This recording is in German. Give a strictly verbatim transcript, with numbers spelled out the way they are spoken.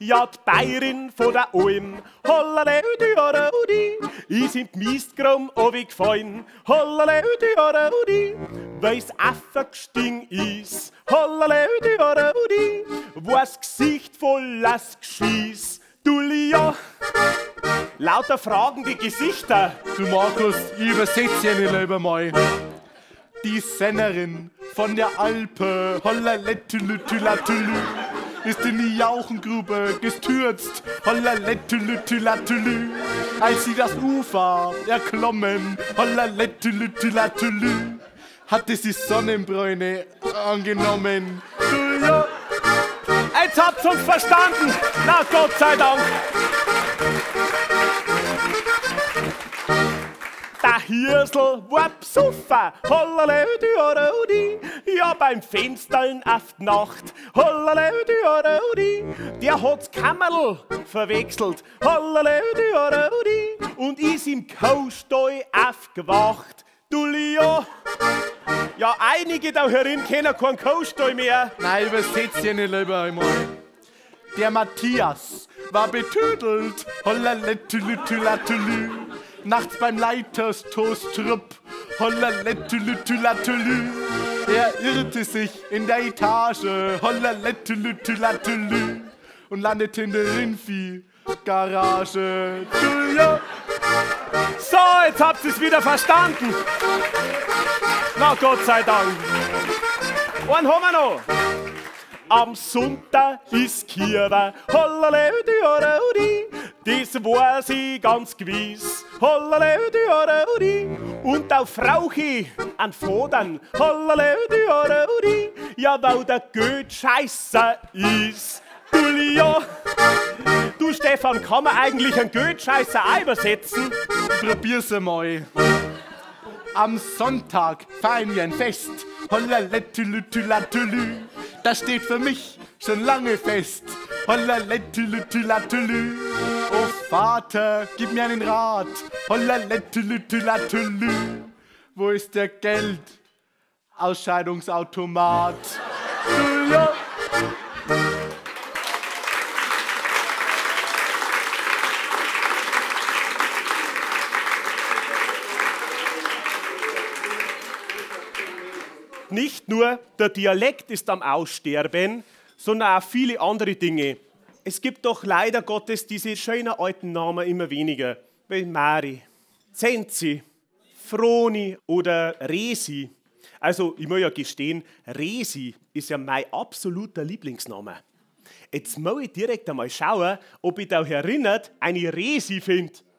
Ja, die Bayerin von der Alm, hollale, du Araudi, ich sind Mistgramm aufgefallen, hollale, du Araudi, weil's Affengesting ist, hollale, du Araudi, wo's Gesicht voller Geschieß, du Lia. Lauter fragende Gesichter. Du Markus, ich übersetze ja nicht lieber mal. Die Sennerin von der Alpe, hollale, tülü, tülü, tülü. Ist in die Jauchengrube gestürzt, hollalettelüttelattelü. Als sie das Ufer erklommen, hollalettelüttelattelü, hatte sie Sonnenbräune angenommen. Jetzt habt ihr uns verstanden! Na, Gott sei Dank! Der Hirsel war besoffen, hollale, du Araudi. Ja, beim Fenstern auf die Nacht, hollale, du Araudi. Der hat's Kammerl verwechselt, hollale, du Araudi. Und ist im Kaustall aufgewacht, du Lio. Ja, einige da herin kennen keinen Kaustall mehr. Nein, übersetzt ihr nicht lieber einmal. Der Matthias war betüdelt, hollale, tülü, tülü, tülü. Nachts beim Leiterstoßtrupp, hollalettelüttelattelü. Er irrte sich in der Etage, hollalettelüttelattelü. Und landete in der Rinfi-Garage. So, jetzt habt ihr es wieder verstanden. Na, Gott sei Dank. Einen haben wir noch. Am Sonntag ist Kirwa, hollale, du Araudi. Das war sie ganz gewiss, hollale, du Araudi. Und auf Frauchi an Fodern, hollale, du Araudi. Ja, weil der Göd scheißer ist, du Lio. Du Stefan, kann man eigentlich einen Göd scheißer auch übersetzen? Probier's einmal. Am Sonntag feiern wir ein Fest, hollale, tülü, tülü, tülü. Das steht für mich schon lange fest, hollale, tülü, tülü, tülü. Oh Vater, gib mir einen Rat, hollale, tülü, tülü, tülü. Wo ist der Geldausscheidungsautomat? Nicht nur der Dialekt ist am Aussterben, sondern auch viele andere Dinge. Es gibt doch leider Gottes diese schönen alten Namen immer weniger. Wie Mari, Zenzi, Froni oder Resi. Also, ich muss ja gestehen, Resi ist ja mein absoluter Lieblingsname. Jetzt muss ich direkt einmal schauen, ob ich da erinnert eine Resi finde.